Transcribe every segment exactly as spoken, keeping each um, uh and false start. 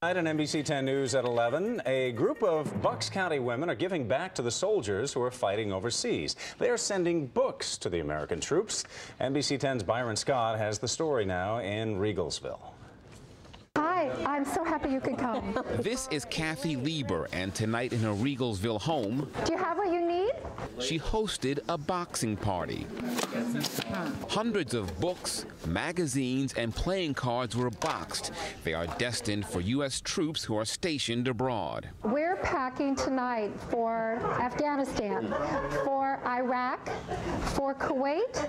Tonight on N B C ten News at eleven, a group of Bucks County women are giving back to the soldiers who are fighting overseas. They are sending books to the American troops. N B C ten's Byron Scott has the story now in Riegelsville. Hi, I'm so happy you could come. This is Kathy Lieber, and tonight in her Riegelsville home... Do you have what you need? She hosted a boxing party. Hundreds of books, magazines, and playing cards were boxed. They are destined for U S troops who are stationed abroad. We're packing tonight for Afghanistan, for Iraq, for Kuwait,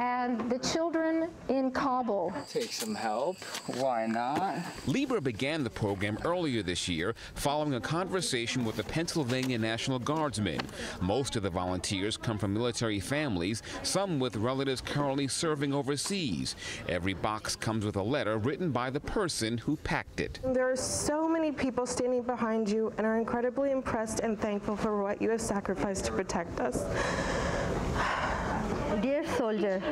and the children in Kabul. Take some help. Why not? Lieber began the program earlier this year following a conversation with the Pennsylvania National Guardsmen. Most of the volunteers come from military families, some with relatives currently serving overseas. Every box comes with a letter written by the person who packed it. There are so many people standing behind you and are incredibly impressed and thankful for what you have sacrificed to protect us. Dear soldier,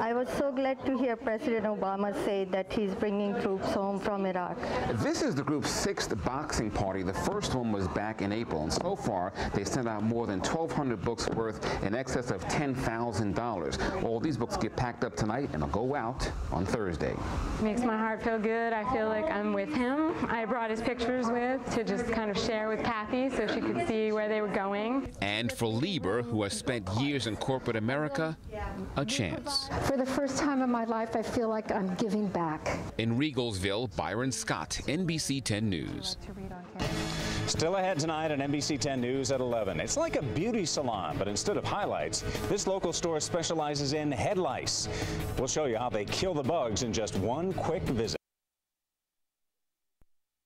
I was so glad to hear President Obama say that he's bringing troops home from Iraq. This is the group's sixth boxing party. The first one was back in April, and so far they sent out more than twelve hundred books worth in excess of ten thousand dollars. All these books get packed up tonight and will go out on Thursday. It makes my heart feel good. I feel like I'm with him. I brought his pictures with to just kind of share with Kathy so she could see where they were going. And for Lieber, who has spent years in corporate America, a chance. For the first time in my life, I feel like I'm giving back. In Riegelsville, Byron Scott, N B C ten News. Still ahead tonight on N B C ten News at eleven. It's like a beauty salon, but instead of highlights, this local store specializes in head lice. We'll show you how they kill the bugs in just one quick visit.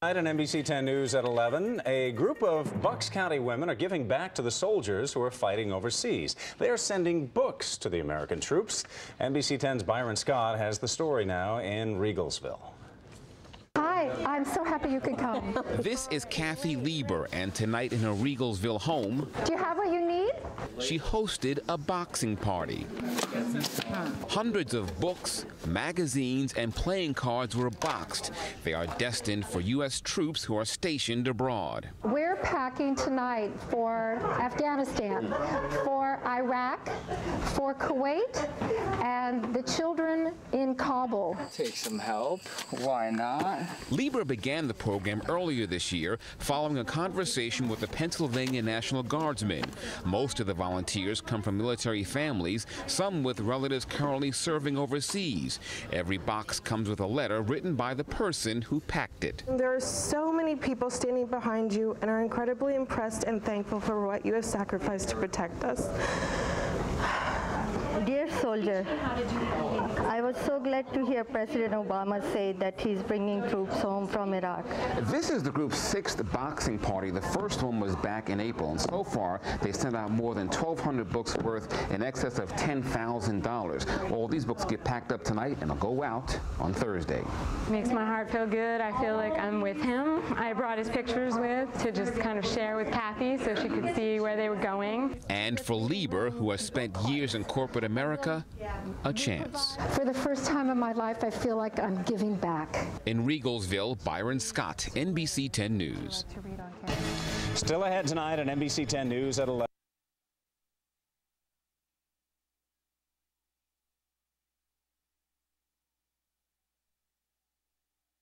Tonight on N B C ten News at eleven, a group of Bucks County women are giving back to the soldiers who are fighting overseas. They are sending books to the American troops. N B C ten's Byron Scott has the story now in Riegelsville. Hi, I'm so happy you could come. This is Kathy Lieber, and tonight in her Riegelsville home... Do you have what you need? She hosted a boxing party. Hundreds of books, magazines, and playing cards were boxed. They are destined for U S troops who are stationed abroad. We're packing tonight for Afghanistan, for Iraq, for Kuwait, and the children in Kabul. Take some help. Why not? Lieber began the program earlier this year following a conversation with the Pennsylvania National Guardsmen. Most of the volunteers come from military families, some with relatives currently serving overseas. Every box comes with a letter written by the person who packed it. There are so many people standing behind you and are incredibly impressed and thankful for what you have sacrificed to protect us. Dear soldier, I was so glad to hear President Obama say that he's bringing troops home from Iraq. This is the group's sixth boxing party. The first one was back in April, and so far they sent out more than twelve hundred books worth in excess of ten thousand dollars. All these books get packed up tonight and will go out on Thursday. It makes my heart feel good. I feel like I'm with him. I brought his pictures with to just kind of share with Kathy so she could see where they were going. And for Lieber, who has spent years in corporate America, America, a chance. For the first time in my life, I feel like I'm giving back. In Riegelsville, Byron Scott, N B C ten News. Still ahead tonight on N B C ten News at eleven.